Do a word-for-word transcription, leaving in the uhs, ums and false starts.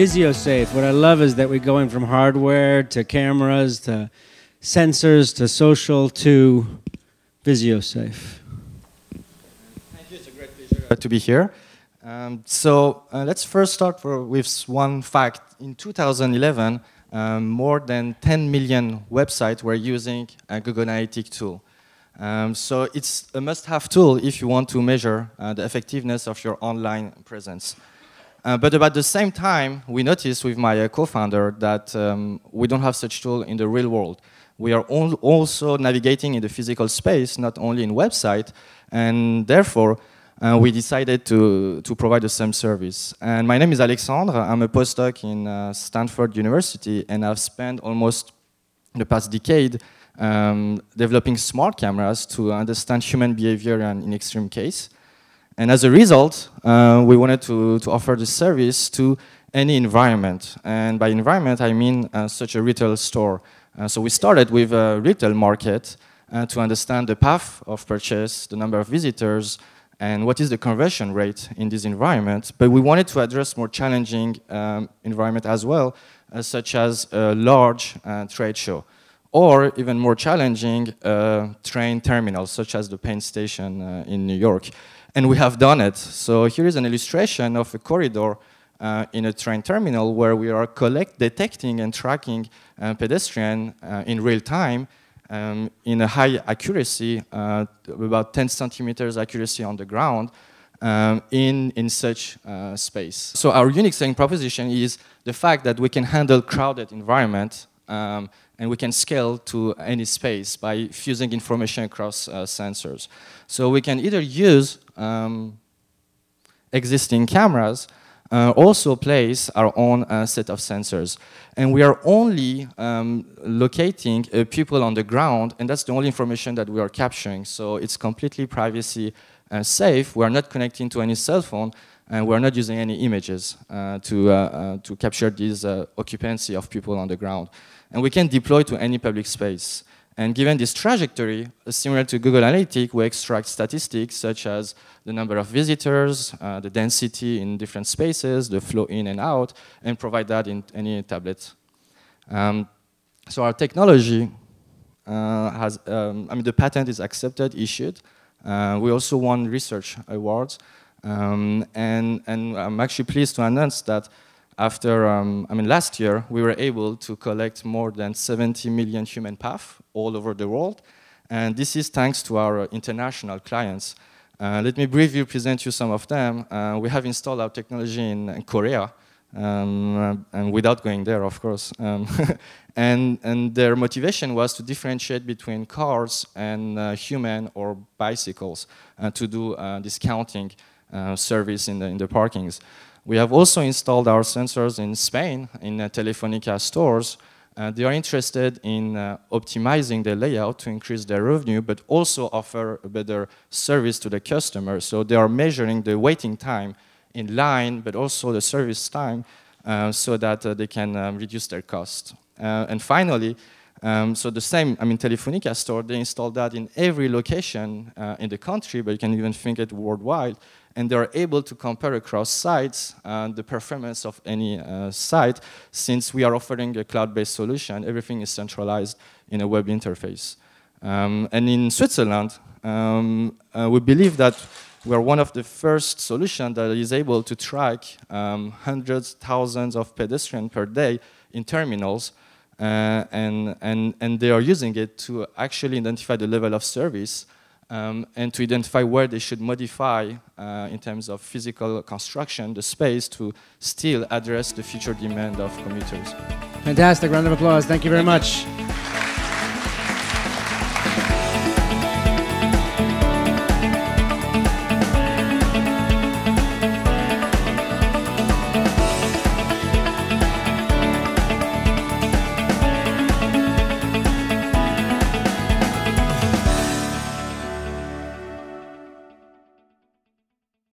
VisioSafe. What I love is that we're going from hardware to cameras to sensors to social to VisioSafe. Thank you. It's a great pleasure to be here. Um, so uh, let's first start for, with one fact. In two thousand eleven, um, more than ten million websites were using a Google Analytics tool. Um, so it's a must-have tool if you want to measure uh, the effectiveness of your online presence. Uh, but about the same time, we noticed with my uh, co-founder that um, we don't have such tool in the real world. We are al also navigating in the physical space, not only in website, and therefore uh, we decided to, to provide the same service. And my name is Alexandre. I'm a postdoc in uh, Stanford University, and I've spent almost the past decade Um, developing smart cameras to understand human behavior and in extreme case. And as a result, uh, we wanted to, to offer this service to any environment. And by environment, I mean uh, such a retail store. Uh, so we started with a retail market uh, to understand the path of purchase, the number of visitors, and what is the conversion rate in this environment. But we wanted to address more challenging um, environment as well, uh, such as a large uh, trade show, or even more challenging uh, train terminals, such as the Penn Station uh, in New York. And we have done it. So here is an illustration of a corridor uh, in a train terminal where we are collect, detecting and tracking uh, pedestrian uh, in real time um, in a high accuracy, uh, about ten centimeters accuracy on the ground, um, in, in such uh, space. So our unique selling proposition is the fact that we can handle crowded environment um, and we can scale to any space by fusing information across uh, sensors. So we can either use um, existing cameras, uh, also place our own uh, set of sensors. And we are only um, locating uh, people on the ground, and that's the only information that we are capturing. So it's completely privacy uh, safe. We are not connecting to any cell phone, and we're not using any images uh, to, uh, uh, to capture this uh, occupancy of people on the ground. And we can deploy to any public space. And given this trajectory, uh, similar to Google Analytics, we extract statistics such as the number of visitors, uh, the density in different spaces, the flow in and out, and provide that in any tablet. Um, so our technology uh, has, um, I mean, the patent is accepted, issued. Uh, we also won research awards. Um, and, and I'm actually pleased to announce that after, um, I mean, last year, we were able to collect more than seventy million human paths all over the world. And this is thanks to our international clients. Uh, let me briefly present you some of them. Uh, we have installed our technology in, in Korea, um, and without going there, of course. Um, and, and their motivation was to differentiate between cars and uh, human or bicycles uh, to do uh, this counting Uh, service in the, in the parkings. We have also installed our sensors in Spain, in uh, Telefónica stores. Uh, they are interested in uh, optimizing the layout to increase their revenue, but also offer a better service to the customer. So they are measuring the waiting time in line, but also the service time, uh, so that uh, they can um, reduce their cost. Uh, and finally, Um, so the same, I mean, Telefónica store, they installed that in every location uh, in the country, but you can even think it worldwide, and they are able to compare across sites uh, the performance of any uh, site. Since we are offering a cloud-based solution, everything is centralized in a web interface. Um, and in Switzerland, um, uh, we believe that we are one of the first solutions that is able to track um, hundreds, thousands of pedestrians per day in terminals. Uh, and, and, and they are using it to actually identify the level of service um, and to identify where they should modify uh, in terms of physical construction, the space to still address the future demand of commuters. Fantastic, round of applause. Thank you very much.